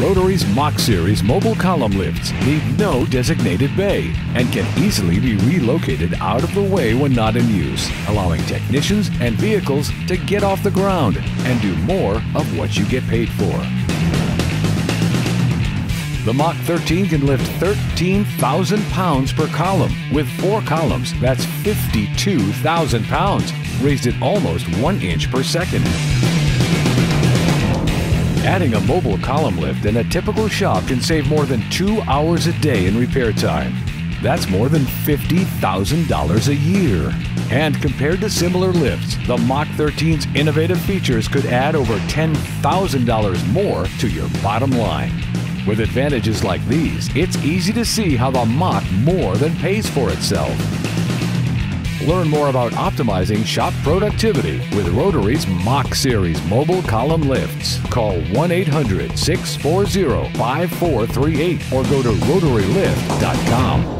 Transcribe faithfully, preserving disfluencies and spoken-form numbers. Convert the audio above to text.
Rotary's Mach Series mobile column lifts need no designated bay and can easily be relocated out of the way when not in use, allowing technicians and vehicles to get off the ground and do more of what you get paid for. The Mach thirteen can lift thirteen thousand pounds per column. With four columns, that's fifty-two thousand pounds, raised at almost one inch per second. Adding a mobile column lift in a typical shop can save more than two hours a day in repair time. That's more than fifty thousand dollars a year. And compared to similar lifts, the Mach thirteen's innovative features could add over ten thousand dollars more to your bottom line. With advantages like these, it's easy to see how the Mach more than pays for itself. Learn more about optimizing shop productivity with Rotary's Mach Series mobile column lifts. Call one eight hundred, six four zero, five four three eight or go to rotary lift dot com.